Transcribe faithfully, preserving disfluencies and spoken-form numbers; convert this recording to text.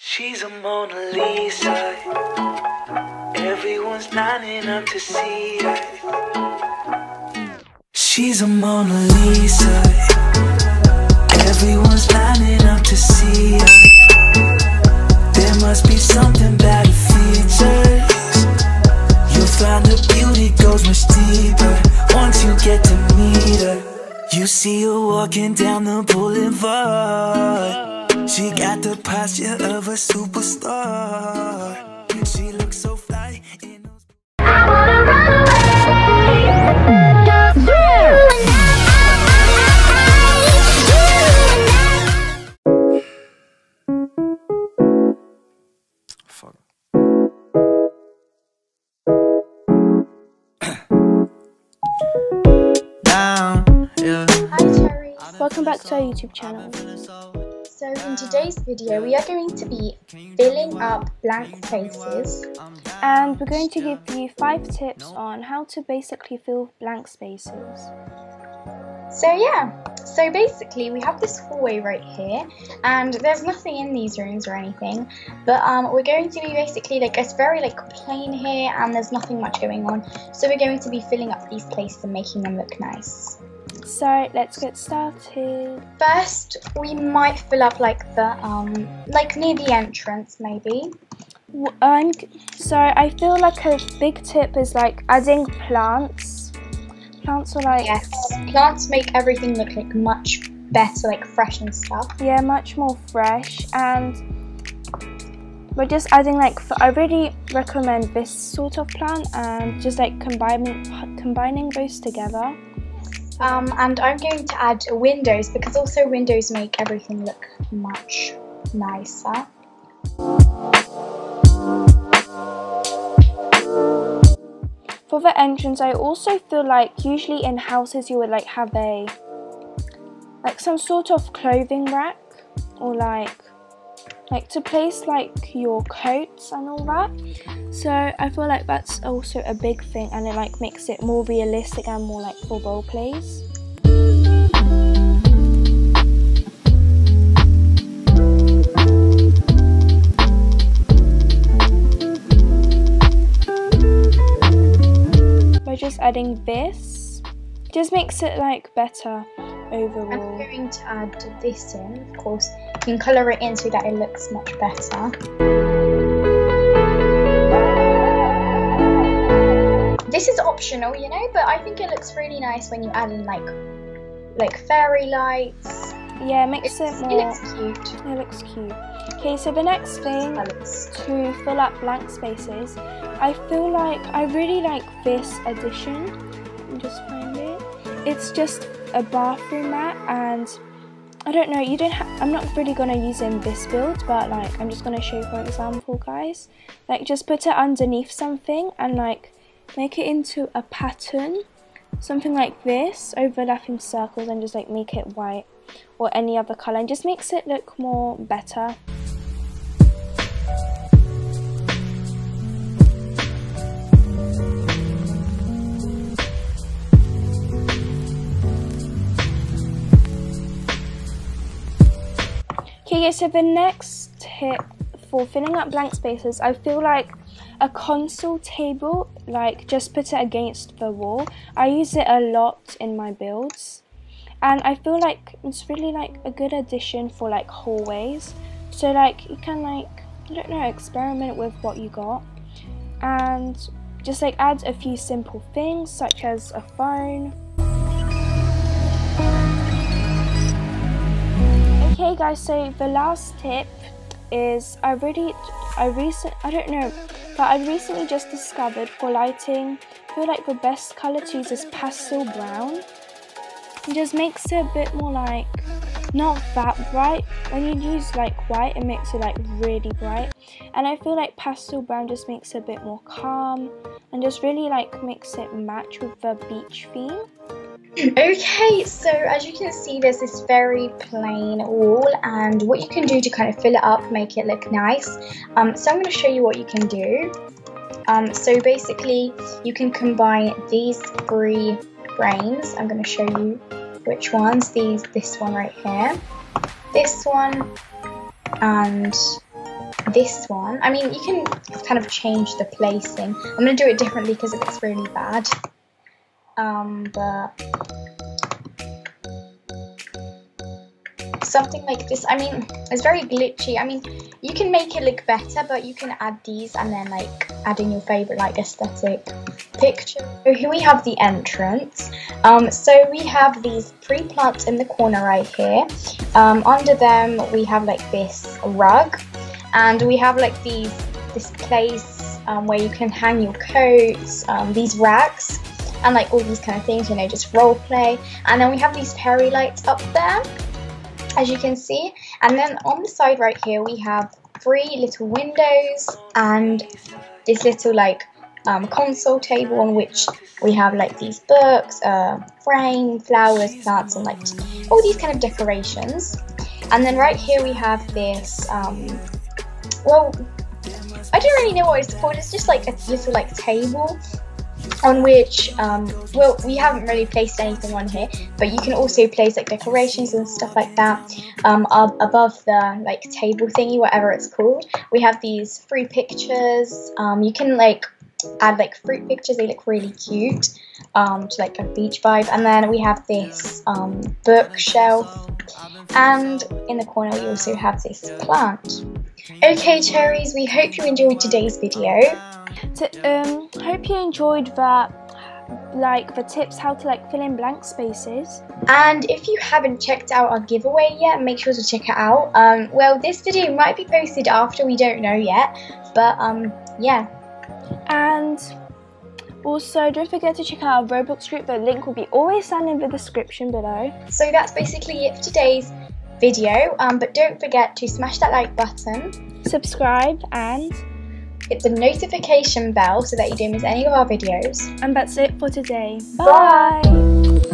She's a Mona Lisa. Everyone's lining up to see her. She's a Mona Lisa. Everyone's lining up to see her. There must be something about her features. You'll find her beauty goes much deeper once you get to meet her. You see her walking down the boulevard. She got the posture of a superstar. She looks so fly in those... I wanna run away. Just you and I, you and I. Fuck. Down, yeah. Hi Cherry. Welcome back to our YouTube channel. So in today's video we are going to be filling up blank spaces, and we're going to give you five tips on how to basically fill blank spaces. So yeah, so basically we have this hallway right here, and there's nothing in these rooms or anything, but um, we're going to be basically like, it's very like plain here and there's nothing much going on, so we're going to be filling up these places and making them look nice. So let's get started. First, we might fill up like the um, like near the entrance, maybe. Um, so I feel like a big tip is like adding plants. Plants are like yes, plants make everything look like much better, like fresh and stuff. Yeah, much more fresh, and we're just adding like, I really recommend this sort of plant, and just like combining combining those together. Um, and I'm going to add windows, because also windows make everything look much nicer. For the entrance, I also feel like usually in houses you would like have a like some sort of clothing rack, or like like to place like your coats and all that. So I feel like that's also a big thing, and it like makes it more realistic and more like for role plays. By just adding this, just makes it like better overall. I'm going to add this in, of course. You can colour it in so that it looks much better. This is optional, you know, but I think it looks really nice when you add in like like fairy lights. Yeah, it makes it's, it more... It looks cute. It looks cute. Okay, so the next thing to fill up blank spaces, I feel like I really like this addition. Let me just find it. It's just a bathroom mat, and I don't know, you don't ha I'm not really gonna use in this build, but like I'm just gonna show you for example, guys. Like just put it underneath something and like make it into a pattern, something like this, overlapping circles, and just like make it white or any other color, and just makes it look more better. Okay, so the next tip for filling up blank spaces, I feel like a console table, like just put it against the wall. I use it a lot in my builds, and I feel like it's really like a good addition for like hallways. So like you can like, I don't know, experiment with what you got, and just like add a few simple things such as a phone. Okay guys, so the last tip is I really, I recent, I don't know, but I recently just discovered for lighting, I feel like the best colour to use is pastel brown. It just makes it a bit more like, not that bright. When you use like white, it makes it like really bright. And I feel like pastel brown just makes it a bit more calm, and just really like makes it match with the beach theme. Okay, so as you can see, there's this very plain wall, and what you can do to kind of fill it up, make it look nice. Um, so I'm going to show you what you can do. Um, so basically, you can combine these three frames. I'm going to show you which ones. These, this one right here, this one, and this one. I mean, you can kind of change the placing. I'm going to do it differently because it looks really bad. Um, but something like this. I mean, it's very glitchy. I mean, you can make it look better, but you can add these and then like add in your favorite like aesthetic picture. So here we have the entrance. Um, so we have these three plants in the corner right here. Um, under them we have like this rug, and we have like these this place um, where you can hang your coats. Um, these racks and like all these kind of things. You know, just role play. And then we have these fairy lights up there, as you can see, and then on the side right here we have three little windows and this little like um, console table on which we have like these books, uh, frame, flowers, plants, and like all these kind of decorations. And then right here we have this, um, well, I don't really know what it's called. It's just like a little like table on which, um, well, we haven't really placed anything on here, but you can also place like decorations and stuff like that. Um, up above the like table thingy, whatever it's called, we have these free pictures. Um, you can like add like fruit pictures. They look really cute, um, to like a beach vibe. And then we have this um, bookshelf, and in the corner we also have this plant. Okay, cherries, we hope you enjoyed today's video. So, um, hope you enjoyed that, like the tips how to like fill in blank spaces. And if you haven't checked out our giveaway yet, make sure to check it out. Um, well, this video might be posted after, we don't know yet, but um, yeah. And also, don't forget to check out our Roblox group. The link will be always down in the description below. So that's basically it for today's video. Um, but don't forget to smash that like button, subscribe, and hit the notification bell so that you don't miss any of our videos. And that's it for today. Bye! Bye.